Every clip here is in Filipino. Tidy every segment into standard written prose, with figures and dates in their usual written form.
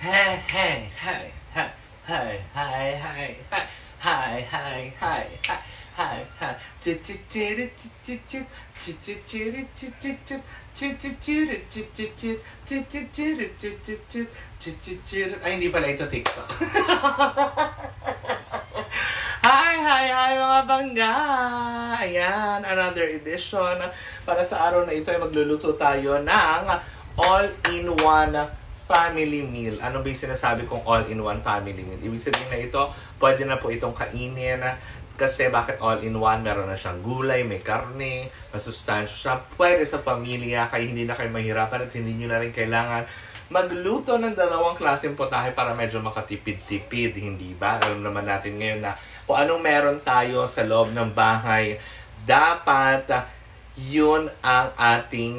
Ay, hindi pala ito TikTok. Hi mga bangga! Ayan, another edition. Para sa araw na ito ay magluluto tayo ng all-in-one family meal. Ano ba yung sinasabi kong all-in-one family meal? Ibig sabihin na ito, pwede na po itong kainin. Kasi bakit all-in-one? Meron na siyang gulay, may karne, masustansya siya. Pwede sa pamilya, kaya hindi na kayo mahirapan at hindi nyo na rin kailangan magluto ng dalawang klaseng potahe para medyo makatipid-tipid, hindi ba? Alam naman natin ngayon na kung anong meron tayo sa loob ng bahay, dapat yun ang ating,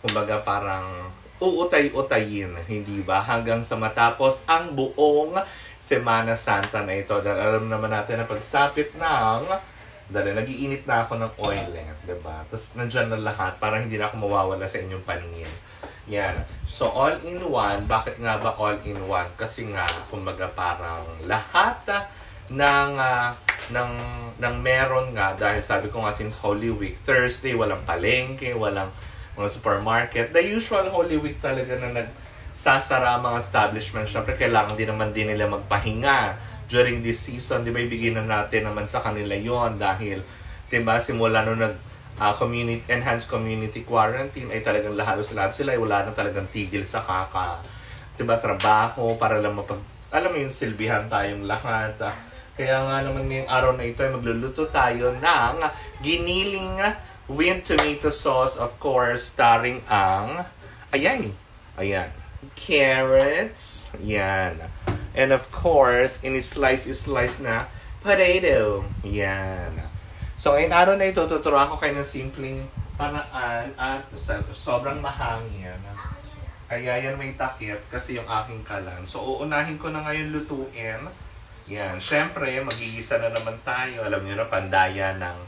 kumbaga parang uutay-utayin, hindi ba? Hanggang sa matapos ang buong Semana Santa na ito. Dahil alam naman natin na pagsapit ng dahil nag-iinit na ako ng oilet, diba? Tapos nandyan na lahat para hindi na ako mawawala sa inyong paningin. Yan. So, all-in-one. Bakit nga ba all-in-one? Kasi nga, kumbaga parang lahat ng meron nga. Dahil sabi ko nga, since Holy Week, Thursday, walang palengke, walang mga supermarket. The usual Holy Week talaga na sasara mga establishment. Syempre, kailangan din naman din nila magpahinga during this season. Di ba, ibigay na natin naman sa kanila yon dahil, di ba, simula nung enhanced community quarantine ay talagang lahat sila ay wala na talagang tigil sa di ba, trabaho para lang alam mo yung silbihan tayong lahat. Kaya nga naman ngayong araw na ito ay magluluto tayo ng giniling wind tomato sauce, of course, starring ang ayan. Carrots, yan. And of course, in-slice na potato, yan. So, ngayon araw na ito, tuturo ako kayo ng simpleng paraan at sobrang mahangin. Kaya yan may takip kasi yung aking kalan. So, uunahin ko na ngayon lutuin. Yan, syempre, mag-iisa na naman tayo. Alam nyo na, pandaya ng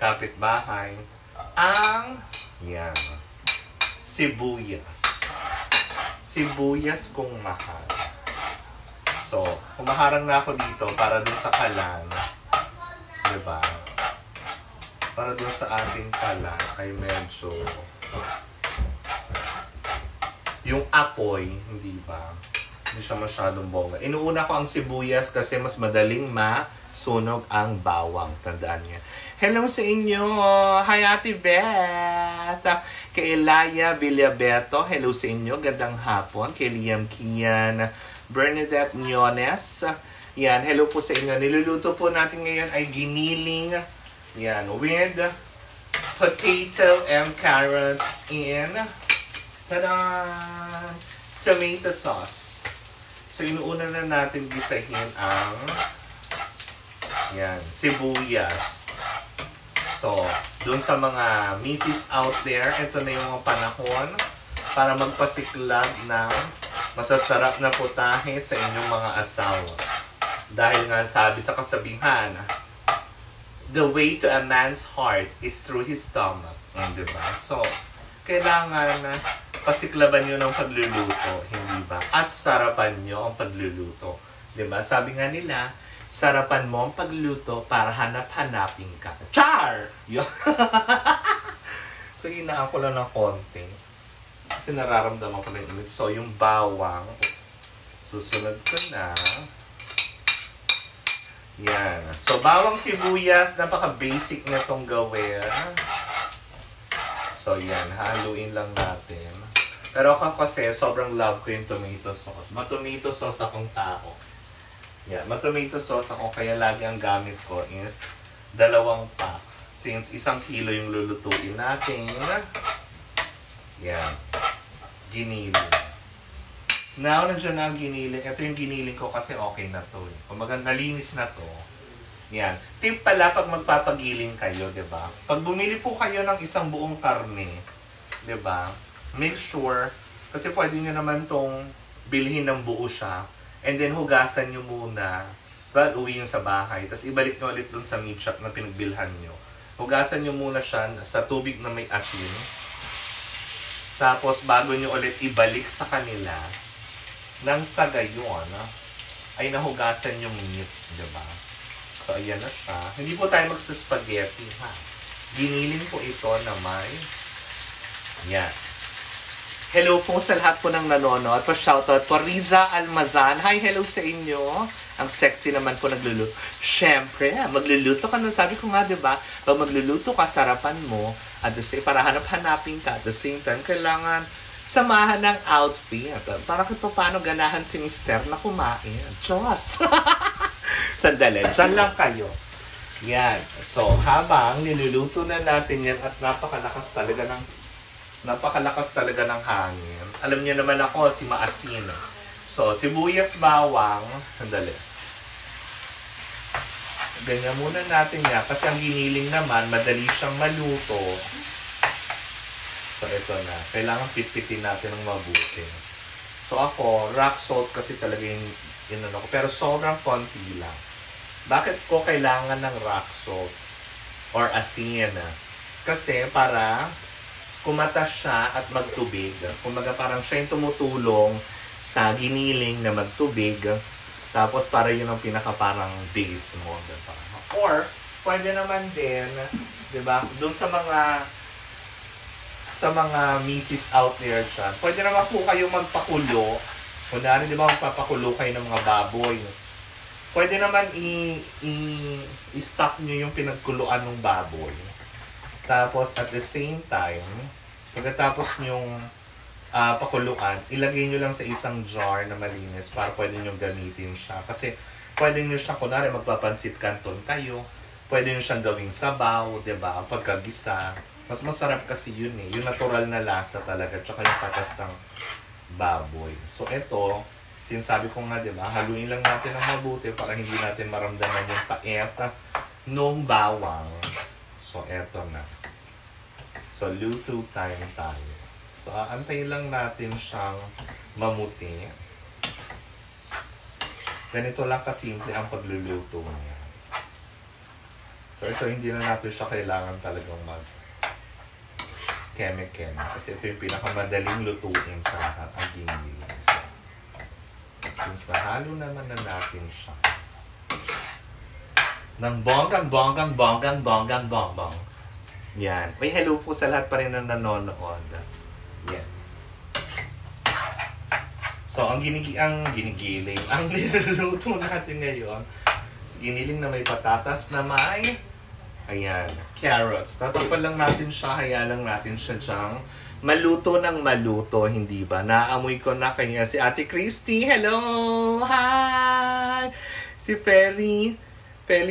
kapitbahay. Ang, yan, sibuyas. Sibuyas kung mahal. So, humaharang na ako dito para dun sa kalan. Diba? Para dun sa ating kalan ay medyo yung apoy, hindi ba? Hindi siya masyadong bongga. Inuuna ko ang sibuyas kasi mas madaling masunog ang bawang. Tandaan niya. Hello sa inyo! Hi, Ate Beth! Kay Elaya Villabeto, hello sa inyo. Gandang hapon. Kay Liam Kian, Bernadette Nyones. Yan, hello po sa inyo. Niluluto po natin ngayon ay giniling. Yan, with potato and carrot in tada! Tomato sauce. So, inuuna na natin gisahin ang yan, sibuyas. So, dun sa mga misses out there, ito na yung mga panahon para magpasiklab ng masasarap na putahe sa inyong mga asawa. Dahil nga sabi sa kasabihan, the way to a man's heart is through his stomach. Diba? So, kailangan pasiklaban nyo ng pagluluto, hindi ba? At sarapan nyo ang pagluluto. Diba? Sabi nga nila, sarapan mo ang pagluto para hanap-hanapin ka. Char! Yun. So, hinaan ko lang ng konti. Kasi nararamdaman ko lang. So, yung bawang. Susunod ko na. Yan. So, bawang sibuyas. Napaka-basic na itong gawin. So, yan. Haluin lang natin. Pero ako kasi, sobrang love ko yung tomato sauce. Ma-tomato sauce akong tao. Yeah, ma-tomato sauce ako, kaya lagi ang gamit ko is dalawang pack. Since 1 kilo yung lulutuin natin. Yan. Giniling. Now, nandiyan na ang giniling. Ito yung giniling ko kasi okay na to. Kumbaga, nalinis na to. Yan. Tip pala pag magpapagiling kayo, diba? Pag bumili po kayo ng isang buong karne, diba? Make sure, kasi pwede nyo naman tong bilhin ng buo siya. And then, hugasan nyo muna. Well, uwi nyo sa bahay. Tapos, ibalik nyo ulit dun sa meat shop na pinagbilhan nyo. Hugasan nyo muna siya sa tubig na may asin. Tapos, bago nyo ulit ibalik sa kanila, nang sa gayon ay nahugasan yung meat, diba? So, ayan na siya. Hindi po tayo magsaspaghetti, ha? Ginilin po ito na may yan. Hello po sa lahat po ng nanonood. Pa-shoutout po, Riza Almazan. Hi, hello sa inyo. Ang sexy naman po nagluluto. Siyempre, magluluto ka na. Sabi ko nga, diba? Pag magluluto ka, sarapan mo. At the same, para hanap-hanapin ka. At the same time, kailangan samahan ng outfit. Para kung paano ganahan si mister na kumain. Diyos! Sandali, dyan lang kayo. Yan. So, habang niluluto na natin yan at napakalakas talaga ng hangin. Alam niyo naman ako, si maasin. So, sibuyas, bawang. Sandali. Ganyan muna natin yan. Kasi ang giniling naman, madali siyang maluto. So, ito na. Kailangan pitpitin natin ng mabuti. So, ako, rock salt kasi talaga yung ano ko. Pero sobrang konti lang. Bakit ko kailangan ng rock salt? Or asin. Kasi para kumata siya at magtubig. Kumbaga parang siya yung tumutulong sa giniling na magtubig. Tapos para yun ang pinaka parang base mo. Diba? Or, pwede naman din, diba, dun sa mga misis out there dyan, pwede naman po kayo magpakulo. Kunwari, diba, magpapakulo kayo ng mga baboy. Pwede naman i-stock nyo yung pinagkuluan ng baboy. Tapos, at the same time, pagkatapos nyong pakuluan, ilagay nyo lang sa isang jar na malinis para pwede nyo gamitin siya. Kasi, pwede nyo siya, kunwari, magpapansit canton kayo. Pwede nyo siyang gawing sabaw, diba? Ang pagkagisa. Mas masarap kasi yun eh. Yung natural na lasa talaga. Tsaka yung katas ng baboy. So, eto, sinasabi ko nga, diba? Haluin lang natin ang mabuti para hindi natin maramdaman yung paeta nung bawang. So, eto na. So, luto time tayo. So, aantayin lang natin siyang mamuti. Ganito lang kasimple ang pagluluto niya. So, ito hindi na natin siya kailangan talagang mag-keme-keme. Kasi ito yung pinakamadaling lutuin sa lahat ang giniling. So, since nahalo naman na natin siya ng bonggang. Yan. May hello po sa lahat pa rin ng nanonood. Yan. So, ang ginigiling. Ang niluluto natin ngayon, giniling na may patatas na may, ayan, carrots. Tatapan lang natin siya, hayaan lang natin siya dyang maluto ng maluto, hindi ba? Naamoy ko na kanya si Ate Christy. Hello! Hi! Si Feli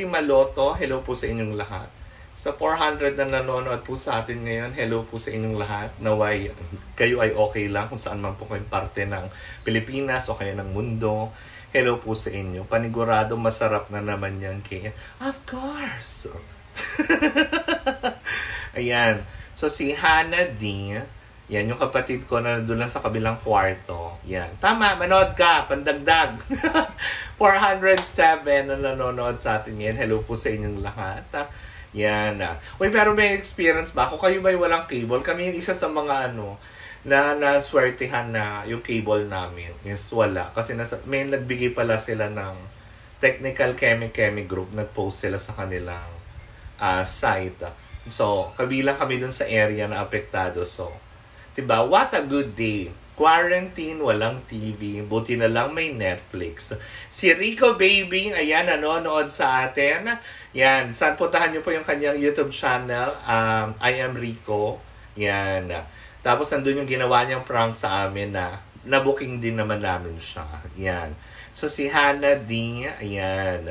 Maloto, hello po sa inyong lahat. Sa 400 na nanonood po sa atin ngayon, hello po sa inyong lahat. Naway kayo ay okay lang kung saan man po kayong parte ng Pilipinas o kaya ng mundo. Hello po sa inyo. Panigurado masarap na naman yan, Kaya. Of course! Ayan. So, si Hannah D, yan, yung kapatid ko na doon lang sa kabilang kwarto. Yan. Tama, manood ka. Pandagdag. 407 na nanonood sa atin yan. Hello po sa inyong lahat. Yan. Uy, pero may experience ba? Kung kayo ba'y walang cable? Kami yung isa sa mga naswertihan na yung cable namin. Yes, wala. Kasi may nagbigay pala sila ng technical chemi-chemi group. Nag-post sila sa kanilang site. So, kabilang kami doon sa area na apektado. So, diba? What a good day. Quarantine, walang TV. Buti na lang may Netflix. Si Rico Baby, ayan, nanonood sa atin. Yan, saan puntahan nyo po yung kanyang YouTube channel. I am Rico. Yan. Tapos nandun yung ginawa niyang prank sa amin na nabooking din naman namin siya. Yan. So si Hannah D, ayan.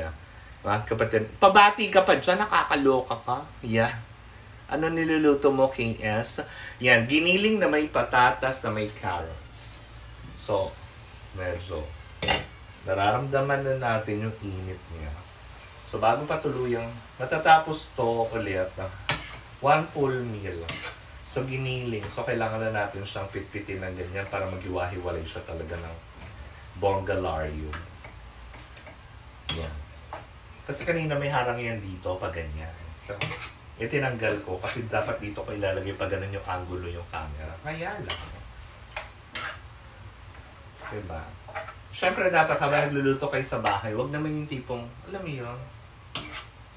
Mga kapatid, pabati ka pa dyan, nakakaloka ka. Yan. Ano niluluto mo, King S? Yan, giniling na may patatas na may carrots. So, medyo nararamdaman na natin yung init niya. So, bago patuluyang matatapos to ulit, one full meal. So, giniling. So, kailangan na natin siyang pitpitin ng ganyan para mag-iwahiwalay siya talaga ng bonggalario. Yan. Kasi kanina may harang yan dito pag ganyan. So, itinanggal ko kasi dapat dito ko ilalagay pa ganun yung angulo yung camera. Kaya lang. Diba? Siyempre dapat habang nagluluto kayo sa bahay, huwag naman yung tipong, alam mo yun,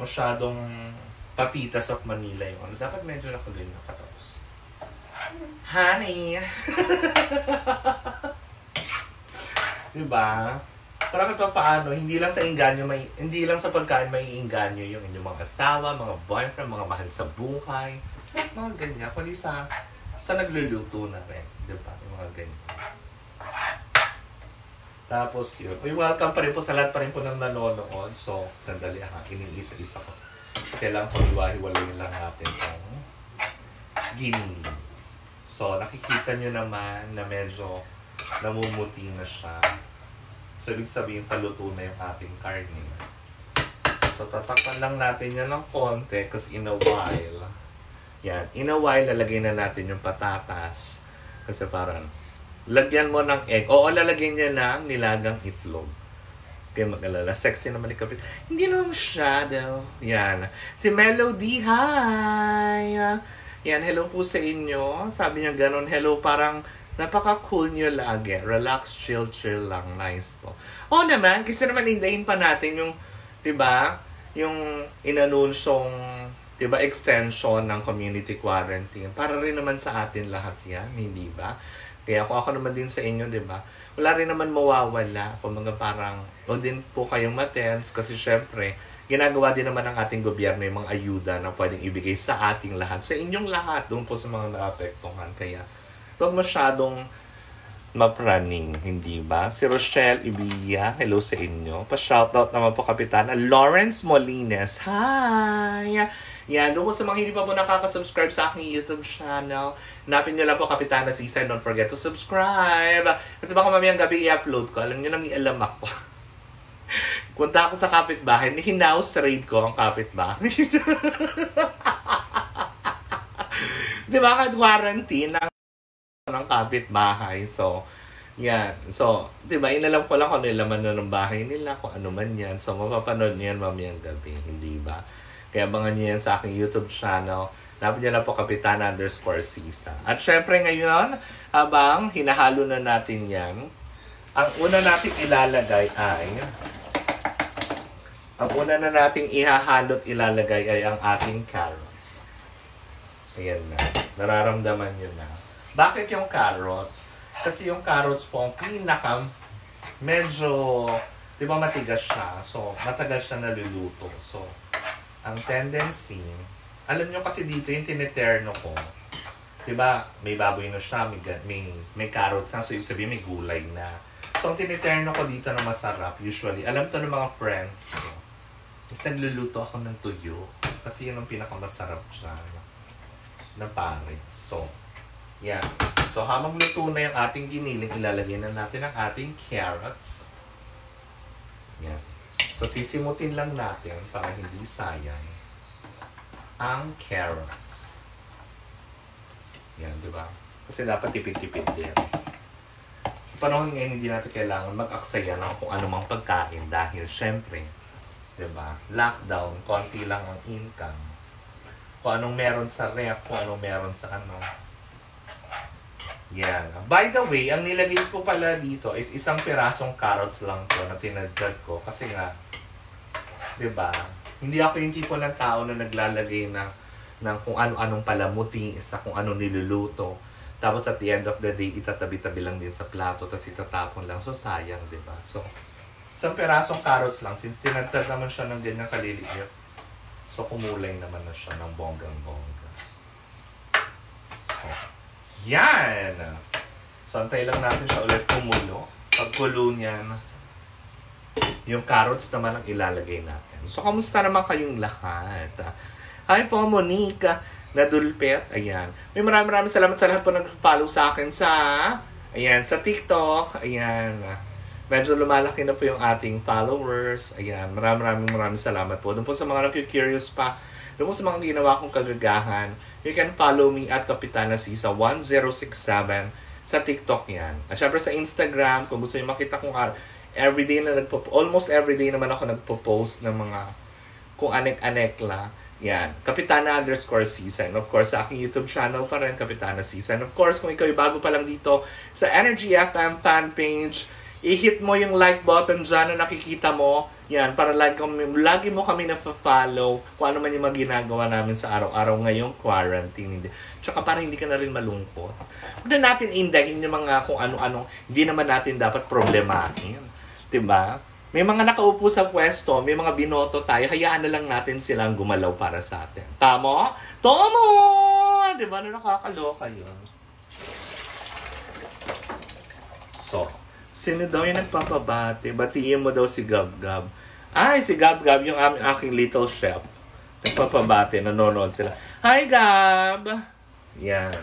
masyadong patitas of Manila yung ano. Dapat medyo nakulin na katapos. Honey! Diba? Para kahit paano, hindi lang sa inganyo, hindi lang sa pagkain may inganyo yung inyong mga asawa, mga boyfriend, mga mahal sa buhay, mga ganyan. Kundi sa nagluluto na rin, diba? Yung mga ganyan. Tapos yun. Uy, welcome pa rin po sa lahat pa rin po ng nanonood. So, sandali ha, iniisa-isa ko. Kailangan ko iwahiwalayin lang natin ang gining. So, nakikita nyo naman na medyo namumuti na siya. So, ibig sabihin, paluto na yung ating karne. So, tatakpan lang natin yan ng konti kasi in a while. Yan. In a while, lalagay na natin yung patatas. Kasi parang, lagyan mo ng egg. Oo, lalagyan niya ng nilagang itlog. Okay, mag-alala. Sexy naman ni Kapit. Hindi naman shadow. Yan. Si Melody, hi! Yan, hello po sa inyo. Sabi niya ganun, hello, parang napaka-cool nyo lagi. Relax, chill, chill lang. Nice po. Oo naman, kasi naman hindahin pa natin yung, diba, yung inanunsyong, diba, extension ng community quarantine. Para rin naman sa atin lahat yan, hindi ba? Kaya kung ako naman din sa inyo, diba, wala rin naman mawawala. Kung mga parang, huwag din po kayong matense kasi syempre, ginagawa din naman ng ating gobyerno yung mga ayuda na pwedeng ibigay sa ating lahat. Sa inyong lahat, doon po sa mga naapektuhan. Kaya, huwag masyadong mapraning, hindi ba? Si Rochelle Ibiya, hello sa inyo. Pa-shoutout naman po, Kapitana. Lawrence Molines, hi! Yan, doon po sa mga hindi pa po nakaka-subscribe sa aking YouTube channel, hanapin nyo lang po, Kapitana Sisa. Don't forget to subscribe. Kasi baka mamayang gabi i-upload ko. Alam nyo nang ialam ako. Punta ako sa kapitbahay, hinaus-raid ko ang kapitbahay. Diba, kad-quarantine ng kapitbahay. So, yan. So, diba, inalam ko lang kung ano ilaman na ng bahay nila, kung ano man yan. So, mapapanood nyo yan mamayang gabi. Hindi ba? Kaya abangan nyo yan sa aking YouTube channel. Hanapin nyo lang po, Kapitana_Sisa. At syempre ngayon, habang hinahalo na natin yan, ang una natin ilalagay ay, ang una na natin ihahalo't ilalagay ay ang ating carrots. Ayan na. Nararamdaman nyo na. Bakit yung carrots? Kasi yung carrots po ang pinaka medyo, di ba matigas siya? So, matagal siya naluluto. So, ang tendency, alam nyo kasi dito yung tineterno ko. Di ba, may baboy na siya, may carrots na. So, ibig sabihin may gulay na. So, ang tineterno ko dito na masarap, usually, alam to ng mga friends ko. Is nagluluto ako ng tuyo. Kasi yun ang pinakamasarap siya. Na pare. So, yan. So, habang luto na yung ating giniling, ilalagay na natin ang ating carrots. Yan. So, sisimutin lang natin para hindi sayang ang carrots. Yan, diba? Kasi dapat tipid-tipid din. Sa panahon ngayon, hindi natin kailangan mag-aksaya ng kung anumang pagkain dahil, syempre, diba, lockdown, konti lang ang income. Kung anong meron sa ref, kung anong meron sa ano. Yan. By the way, ang nilagay ko pala dito is isang pirasong carrots lang to na tinadjad ko. Kasi nga, diba, hindi ako yung tipo ng tao na naglalagay ng kung ano-anong palamuti, isa kung ano niluluto. Tapos at the end of the day, itatabi-tabi lang din sa plato, tapos itatapon lang. So, sayang, diba? So, isang pirasong carrots lang. Since tinadjad naman siya ng ganyang kaliliit, so kumulay naman na siya ng bonggang-bongga. So, yan! So, antay lang natin siya ulit kumulo. Pag kulo niyan, yung carrots naman ang ilalagay natin. So, kamusta naman kayong lahat? Hi po, Monica Nadulpet. Ayan. May maraming salamat sa lahat po nag-follow sa akin sa, ayan, sa TikTok. Ayan. Medyo lumalaki na po yung ating followers. Ayan. Maraming salamat po. Doon po sa mga naku-curious pa, doon sa mga ginawa kong kagagahan, you can follow me at Kapitana Sisa 106.7 sa TikTok yan. At syempre sa Instagram, kung gusto nyo makita kung everyday na almost everyday naman ako nagpo-post ng mga kung anek-anekla. Yan, Kapitana_Sisa. And of course, sa aking YouTube channel pa rin, Kapitana Sisa. And of course, kung ikaw ay bago pa lang dito sa Energy FM fan page, i-hit mo yung like button dyan na nakikita mo. Yan, para lagi mo kami na-follow kung ano man yung mga ginagawa namin sa araw-araw ngayong quarantine. Tsaka para hindi ka na rin malungkot. Huwag na natin indahin yung mga kung ano-ano, hindi naman natin dapat problemahin. Diba? May mga nakaupo sa pwesto, may mga binoto tayo, hayaan na lang natin silang gumalaw para sa atin. Tamo? Tomo! Diba? Ano nakakaloka yun? So, sino daw yung nagpapabati? Batiin mo daw si Gab-Gab. Ay, si Gab-Gab yung aking little chef. Nagpapabati, nanonood sila. Hi, Gab! Yan.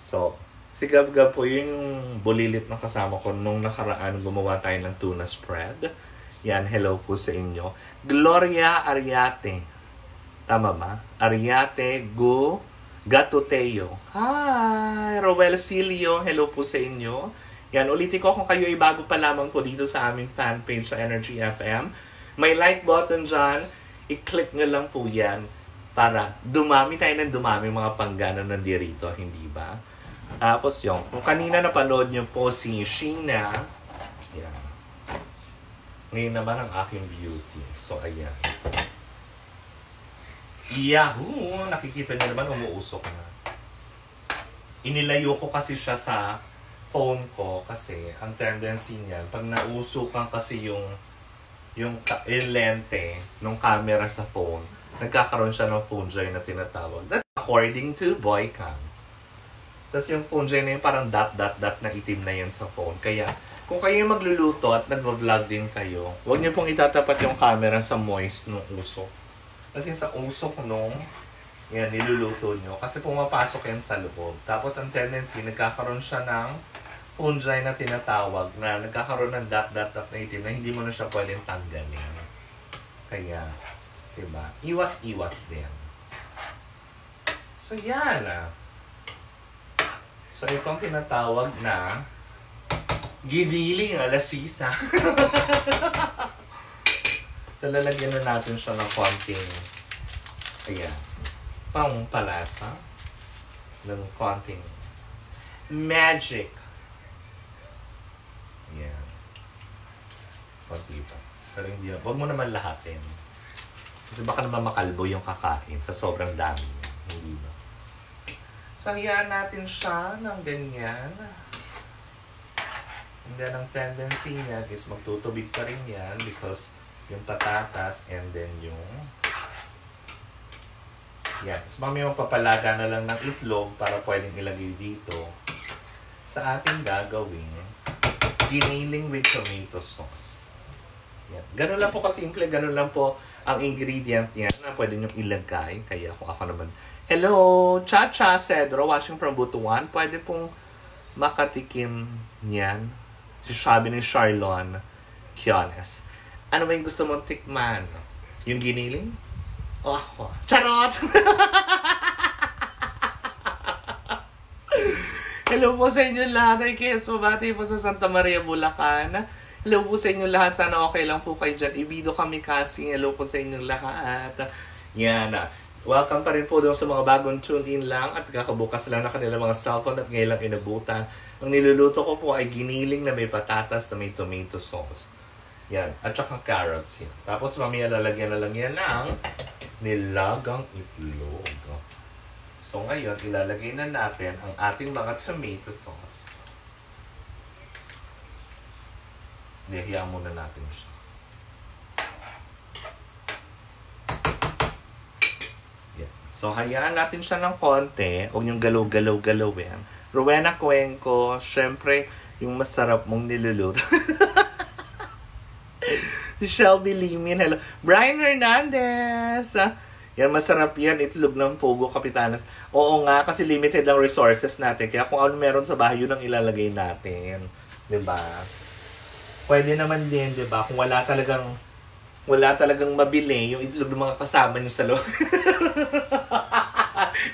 So, si Gab-Gab po yung bulilit na kasama ko nung nakaraan gumawa tayo ng tuna spread. Yan, hello po sa inyo. Gloria Ariate. Tama ba? Ariate Gatoteo. Hi! Roel Silio, hello po sa inyo. Yan, ulitin ko kung kayo ay bago pa lamang po dito sa aming fanpage sa Energy FM. May like button dyan. I-click nyo lang po yan para dumami tayo ng dumami mga panggana nandirito, hindi ba? Tapos yung, kung kanina napanood nyo po si Sheena. Yan. Ngayon naman ang aking beauty. So, ayan. Yahoo! Nakikita nyo naman, umuusok na. Inilayo ko kasi siya sa phone ko kasi ang tendency niya pag nausukan kasi yung lente ng camera sa phone, nagkakaroon siya ng phone joy na tinatawag. That's according to BOYCAM. Tapos yung phone joy na yun, parang dot dot dot na itim na yan sa phone. Kaya kung kayo magluluto at nagvo-vlog din kayo, huwag niyo pong itatapat yung camera sa moist nung usok. Kasi sa usok nung yan, niluluto nyo. Kasi pumapasok yan sa loob. Tapos ang tendency, nagkakaroon siya ng fungi na tinatawag na nagkakaroon ng dot-dot-dot na itim na hindi mo na siya pwedeng tanggalin. Kaya, diba? Iwas-iwas din. So, yan ah. So, itong tinatawag na gigiling alasisa. So, lalagyan na natin siya ng konting ayan, pang palasa ng konting magic. Ayan. Pag-iba. Pero hindi, huwag mo naman lahatin. Kasi baka naman makalbo yung kakain sa sobrang dami. Hindi ba? So, hayaan natin siya ng ganyan. And then, ang tendency niya is magtutubig pa rin yan because yung patatas and then yung yan. So, mamaya mapapalaga na lang ng itlog para pwedeng ilagay dito sa ating gagawin giniling with tomato sauce. Yan. Ganun lang po kasimple, ganun lang po ang ingredient niya na pwede nyo ilagay. Kaya kung ako naman, hello, Chacha Cedro, watching from Butuan, pwede pong makatikim niyan. Sabi ni Charlon Quiones. Ano ba yung gusto mong tikman? Yung giniling? O ako? Charot! Hello po sa inyo lahat. Ay, kiss po ba? Tayo po sa Santa Maria, Bulacan. Hello po sa inyo lahat. Sana okay lang po kayo dyan. Ibido kami kasi. Hello po sa inyo lahat. Yan. Welcome pa rin po doon sa mga bagong tune in lang at kakabukas lang na kanilang mga cellphone at ngayon lang inabutan. Ang niluluto ko po ay giniling na may patatas na may tomato sauce. Yan. At saka carrots yan. Tapos mamaya lalagyan na lang yan ng nilagang itlog. So ngayon, ilalagay na natin ang ating mga tomato sauce. Hihiyaan muna natin siya. Yan. So hayaan natin siya ng konti. Huwag niyong galaw-galaw-galawin. Rowena Cuenco, syempre, yung masarap mong niluluto. Shelby Limin, hello. Brian Hernandez. Yan, masarap yan. Itlog ng Pogo, Kapitanas. Oo nga, kasi limited ang resources natin. Kaya kung ano meron sa bahay, yun ang ilalagay natin. Diba? Pwede naman din, diba? Kung wala talagang mabili, yung itlog ng mga kasama nyo sa loob.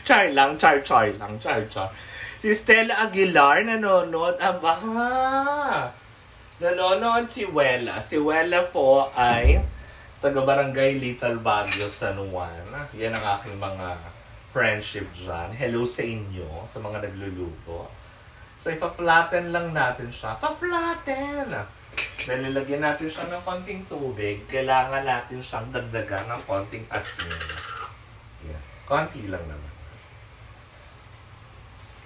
Char lang, char lang, char. Si Stella Aguilar, nanonood. Aba, nanonood si Wella. Si Wella po ay taga-barangay Little Baguio, San Juan. Yan ang aking mga friendship dyan. Hello sa inyo, sa mga nagluluto. So, ipa-flatten lang natin siya. Pa-flatten! Nalilagyan natin siya ng konting tubig. Kailangan natin siyang dagdagan ng konting asin. Yeah. Konti lang naman.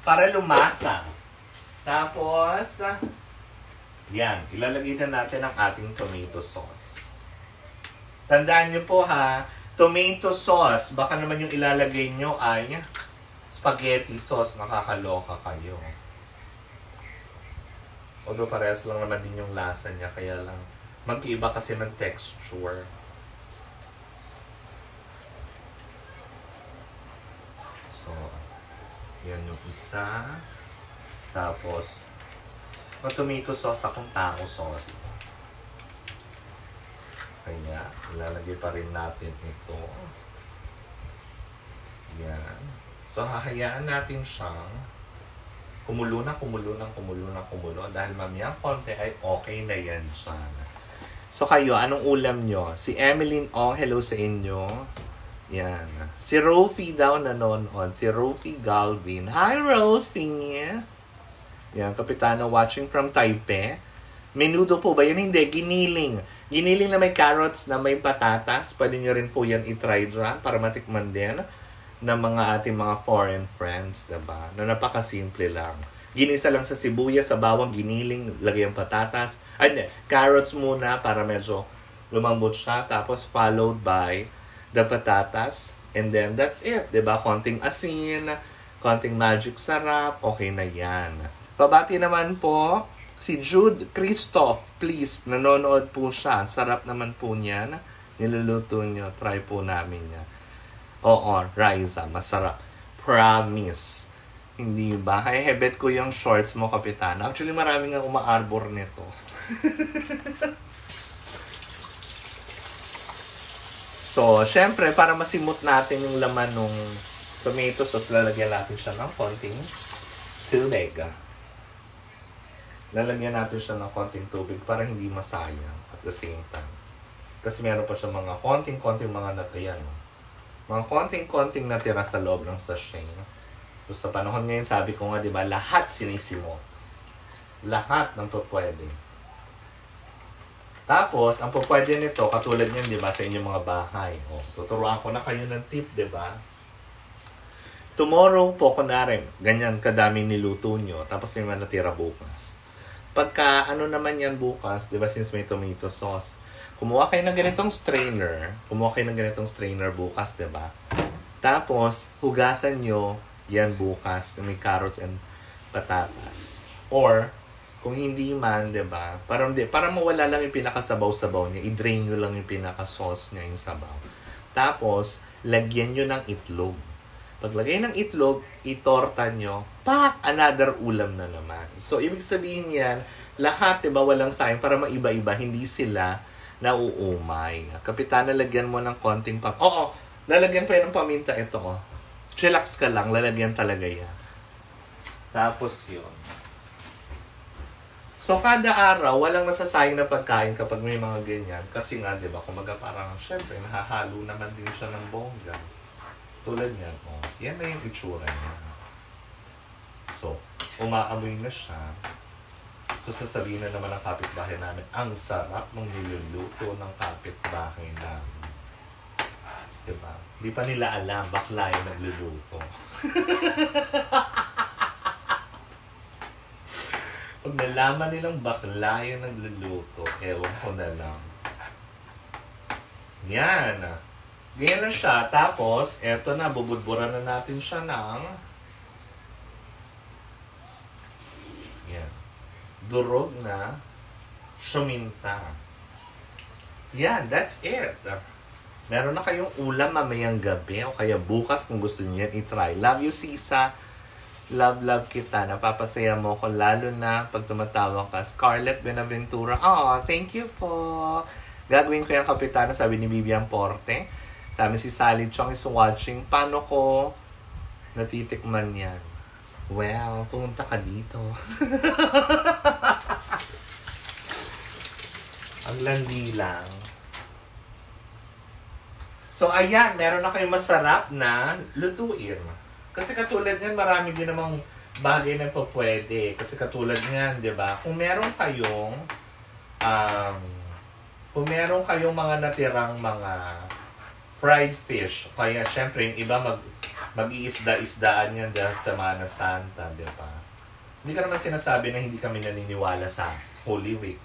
Para lumasa. Tapos, yan. Ilalagay na natin ang ating tomato sauce. Tandaan nyo po ha, tomato sauce, baka naman yung ilalagay nyo ay spaghetti sauce. Nakakaloka kayo. Although parehas lang naman din yung lasa niya, kaya lang magkaiba kasi ng texture. So, yan yung isa. Tapos, no tomato sauce akong taco sauce. Kaya, ilalagay pa rin natin ito. Yan. So, hahayaan natin siyang kumulo na, kumulo na, kumulo na, kumulo. Dahil mamaya konti ay okay na yan siya. So kayo, anong ulam nyo? Si Emeline Ong, hello sa inyo. Yan. Si Rofi daw nanonood. Si Rofi Galvin. Hi, Rofi! Yan, Kapitana watching from Taipei. Menudo po ba yan? Hindi, giniling. Giniling na may carrots, na may patatas. Pwede nyo rin po yan itry dyan para matikman din ng mga ating mga foreign friends, diba? No, napakasimple lang. Ginisa lang sa sibuyas, sa bawang, giniling, lagay ang patatas. Ay, carrots muna para medyo lumambot siya. Tapos, followed by the patatas. And then, that's it. Diba? Konting asin, konting magic sarap. Okay na yan. Pabati naman po si Jude Christoph, please. Nanonood po siya. Sarap naman po niyan. Niluluto niyo. Try po namin niya. Oo, Raisa, masarap. Promise. Hindi ba? Hebet ko yung shorts mo, Kapitana. Actually, marami nga umaarbor nito. So, syempre, para masimot natin yung laman ng tomato sauce, lalagyan natin siya ng konting tubig. Lalagyan natin siya ng konting tubig para hindi masayang at the same time. Kasi meron pa siya mga konting-konting mga natayan. Mga konting-konting natira sa loob ng sachet. So, sa panahon ngayon, sabi ko nga, di ba, lahat sinisimot. Lahat ng pupwede. Tapos, ang pupwede nito, katulad niyan, di ba, sa inyong mga bahay. O, tuturuan ko na kayo ng tip, di ba? Tomorrow po, kunwari, ganyan kadami niluto nyo, tapos naman natira bukas. Pagka, ano naman yan bukas, di ba, since may tomato sauce, kumuha kayo ng ganitong strainer. Kumuha kayo ng ganitong strainer bukas, diba? Tapos, hugasan nyo yan bukas. May carrots and patatas. Or, kung hindi man, diba? Para mawala lang yung pinakasabaw-sabaw niya. I-drain nyo lang yung pinakasauce niya, yung sabaw. Tapos, lagyan nyo ng itlog. Paglagay ng itlog, itorta nyo. Pak! Another ulam na naman. So, ibig sabihin yan, lahat, diba? Walang sayang para maiba-iba. Hindi sila nauumay. Kapitana, lagyan mo ng konting paminta. Oo, lalagyan pa yan ng paminta ito. Oh. Chillax ka lang, lalagyan talaga yan. Tapos yun. So, kada araw, walang nasasayang na pagkain kapag may mga ganyan. Kasi nga, di ba, kumaga parang, syempre, nahahalo naman din siya ng bongga. Tulad yan, oh. Yan na yung itsura niya. So, umaamoy na siya. So, sasabihin na naman ang kapitbahay namin, ang sarap ng niluluto ng kapitbahay namin. Diba? Di pa nila alam, bakla yung nagluluto. Pag nalaman nilang bakla yung nagluluto, ewan ko na lang. Yan. Ganyan na siya. Tapos, eto na, bubudburan na natin siya ng durog na suminta. Yeah, that's it. Meron na kayong ulam mamayang gabi o kaya bukas kung gusto niyo yan i-try. Love you, Sisa. Love, love kita. Napapasaya mo ko lalo na pag tumatawag ka. Scarlett Benaventura. Oh, thank you po. Gagawin ko yung Kapitana, sabi ni Vivian Porte. Sabi si Sally Chong is watching. Paano ko natitikman yan? Well, pumunta ka dito. Ang landi lang. So, ayan. Meron na kayong masarap na lutuin. Kasi katulad niyan, marami din namang bagay na po pwede. Kasi katulad niyan, di ba? Kung meron kayong mga natirang mga fried fish, kaya syempre yung iba mag-iisda-isdaan yan dahil sa Semana Santa, di ba? Hindi ka naman sinasabi na hindi kami naniniwala sa Holy Week.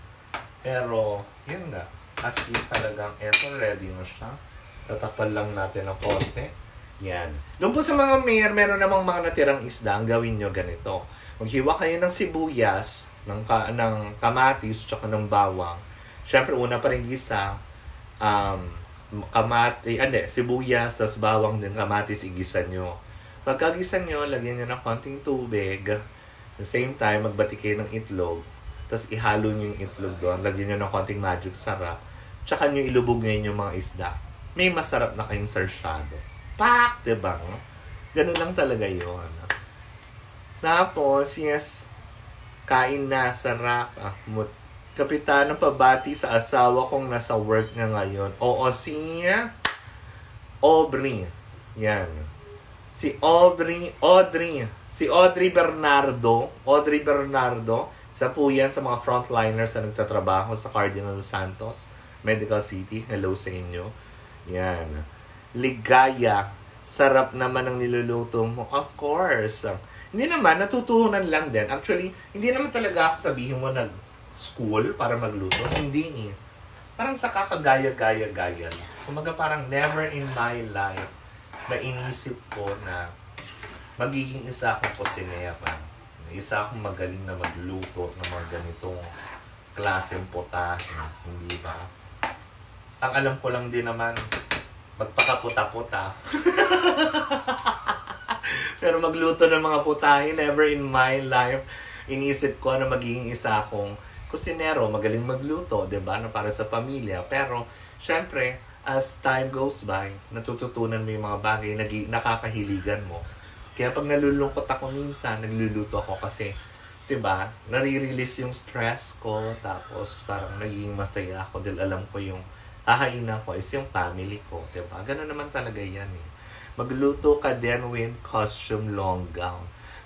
Pero, yun nga. As in, talagang eto, ready na siya. Tatakpan lang natin ng konti. Yan. Doon po sa mga meron namang mga natirang isda, ang gawin nyo ganito. Maghiwa kayo ng sibuyas, ng kamatis, tsaka ng bawang. Siyempre, una pa rin gisa, sibuyas, tas bawang din, kamatis, igisa nyo. Pagkagisa nyo, lagyan nyo ng konting tubig. At the same time, magbati kayo ng itlog. Tapos ihalo nyo yung itlog doon. Lagyan nyo ng konting magic sarap. Tsaka nyo ilubog ngayon yung mga isda. May masarap na kayong sarsyado. Pak! Diba? Ganun lang talaga yun. Tapos, yes, kain na, sarap. Kapitan, ang pabati sa asawa kong nasa work na ngayon. Oo, si Aubrey. Yan. Si Audrey Bernardo. Isa po yan sa mga frontliners na nagtatrabaho sa Cardinal Santos Medical City. Hello sa inyo. Yan. Ligaya. Sarap naman ang niluluto mo. Of course. Hindi naman, natutunan lang din. Actually, hindi naman talaga ako sabihin mo nag-school para magluto. Hindi eh. Parang sa kakagaya-gaya-gaya. Kumaga parang never in my life na inisip ko na magiging isa akong kusinera. Isa akong magaling na magluto ng mga ganitong klaseng potahe. Hindi ba? Ang alam ko lang din naman, magpakaputa-puta. Pero magluto ng mga putahe, never in my life, iniisip ko na magiging isa akong kusinero, magaling magluto, diba? Na para sa pamilya. Pero, syempre, as time goes by, natututunan mo yung mga bagay na nakakahiligan mo. Kaya pag nalulungkot ako minsan, nagluluto ako kasi, diba, nare-release yung stress ko, tapos parang naging masaya ako dahil alam ko yung hahain ko is yung family ko, diba? Ganun naman talaga yan eh. Magluto ka din with costume long gown.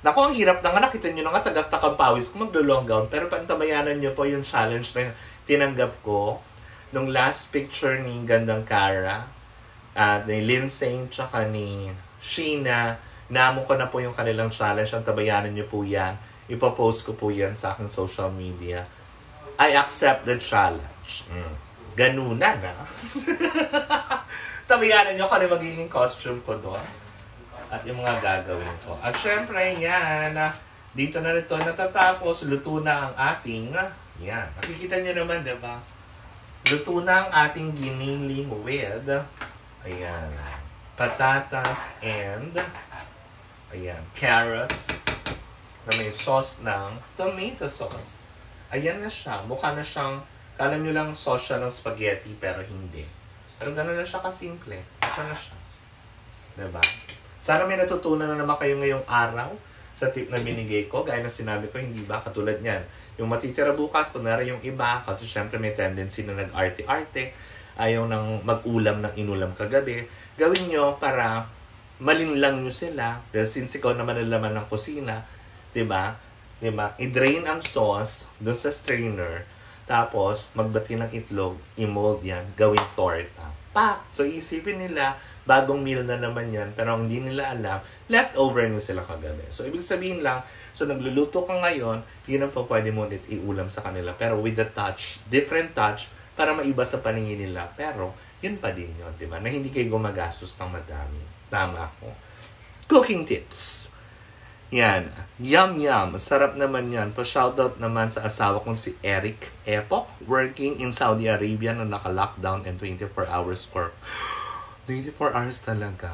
Naku, ang hirap na nga. Nakita nyo na nga, tagaktakang pawis ko maglo-long gown. Pero pantabayanan nyo po yung challenge na tinanggap ko nung last picture ni Gandang Cara at ni LINDSAY tsaka ni SHEENA. Naamon ko na po yung kanilang challenge. Ang tabayanan nyo po yan. Ipapost ko po yan sa aking social media. I accept the challenge. Ganunan, ha? Tabayanan nyo kung ano magiging costume ko doon. At yung mga gagawin ko. At syempre, yan. Dito na rito natatapos. Luto na ang ating... Yan. Nakikita nyo naman, diba? Luto na ang ating giniling with... Ayan. Patatas and... Ayan. Carrots. Na may sauce ng tomato sauce. Ayan na siya. Mukha na siyang... Kala nyo lang sauce siya ng spaghetti, pero hindi. Pero gano'n na siya kasimple. Ito na siya. Diba? Sana may natutunan na naman kayo ngayong araw sa tip na binigay ko. Gaya na sinabi ko, hindi ba? Katulad niyan. Yung matitira bukas, kunwari yung iba, kasi syempre may tendency na nag-arte-arte. Ayaw ng mag-ulam ng inulam kagabi. Gawin nyo para malinlang nyo sila. Dahil since ikaw naman nalaman ng kusina, diba? Diba? I-drain ang sauce dun sa strainer. Tapos, magbati ng itlog, i-mold yan, gawin torta. Pak! So, isipin nila, bagong meal na naman yan, pero hindi nila alam, leftover nyo sila kagabi. So, ibig sabihin lang, so nagluluto ka ngayon, yun ang pwede mo ulit iulam sa kanila. Pero with a touch, different touch, para maiba sa paningin nila. Pero, yun pa din yun, di ba? Na hindi kayo gumagastos ng madami. Tama ako. Cooking tips! Yan. Yum-yum. Sarap naman yan. Pa-shoutout naman sa asawa kong si Eric Epoch, working in Saudi Arabia na naka-lockdown and 24 hours work. 24 hours talaga.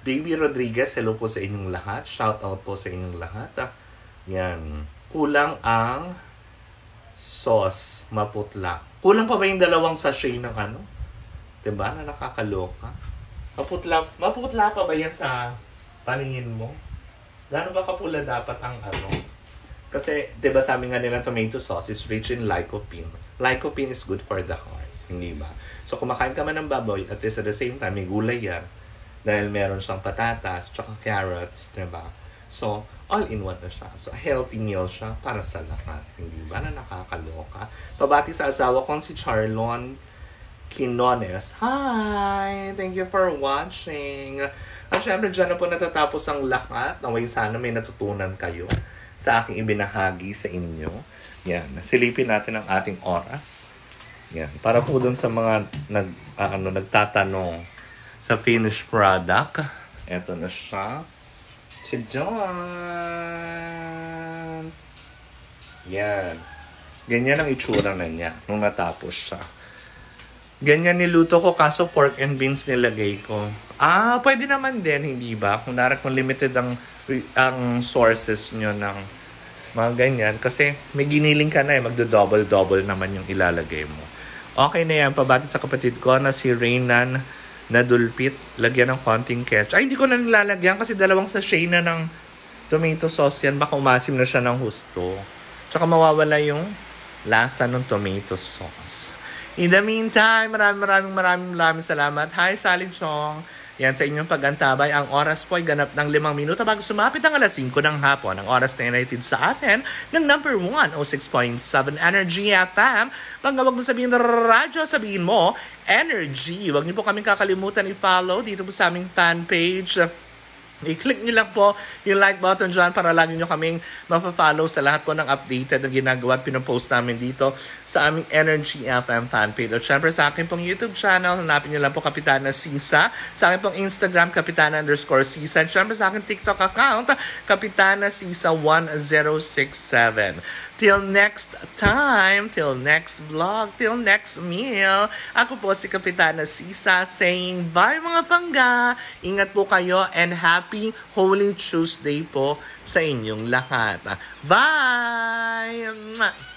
Baby Rodriguez, hello po sa inyong lahat. Shoutout po sa inyong lahat. Yan. Kulang ang sauce. Maputla. Kulang pa ba yung dalawang sachet ng ano? Diba? Na nakakaloka. Maputla pa ba yan sa paningin mo? Gano'n ba kapula dapat ang ano? Kasi, di ba sabi nga nila tomato sauce is rich in lycopene. Lycopene is good for the heart. Hindi ba? So, kumakain ka man ng baboy at at the same time, may gulay yan. Dahil meron siyang patatas, tsaka carrots, di ba? So, all-in-one na siya. So, healthy meal siya para sa lahat. Hindi ba na nakakaloka? Pabati sa asawa kong si Charlon Quinones. Hi! Thank you for watching. At syempre, dyan na po natatapos ang lahat. Naway sana may natutunan kayo sa aking ibinahagi sa inyo. Yan. Silipin natin ang ating oras. Yan. Para po dun sa mga nagtatanong sa finished product. Eto na siya. Si John. Yan. Ganyan ang itsura na niya nung natapos siya. Ganyan niluto ko, kaso pork and beans nilagay ko. Ah, pwede naman din, hindi ba? Kunwari kung limited ang sources nyo ng mga ganyan. Kasi may giniling ka na eh. Magdo-double-double naman yung ilalagay mo. Okay na yan. Pabati sa kapatid ko na si Reynan Nadulpit. Lagyan ng konting ketchup. Ay, hindi ko na nilalagyan kasi dalawang sachet na ng tomato sauce yan. Baka umasim na siya ng husto. Tsaka mawawala yung lasa ng tomato sauce. In the meantime, maraming salamat. Hi, Sally Chong. Yan, sa inyong pagantabay. Ang oras po ay ganap ng 5 minuto bago sumapit ang alas 5 ng hapon. Ang oras na united sa atin ng number 1, 106.7 Energy FM. Pag wag mo sabihin radyo, sabihin mo Energy. Huwag niyo po kaming kakalimutan i-follow dito po sa aming fan page. I-click niyo lang po yung like button dyan para lagi niyo kaming mapafollow sa lahat po ng updated na ginagawa at pinopost namin dito sa aming Energy FM fan page. At syempre sa akin pong YouTube channel, hanapin niyo lang po Kapitana Sisa. Sa akin pong Instagram, Kapitana_Sisa. At syempre sa akin TikTok account, Kapitana Sisa 1067. Till next time, till next vlog, till next meal. Ako po si Kapitana Sisa saying bye mga pangga. Ingat po kayo and happy Holy Tuesday po sa inyong lahat. Bye!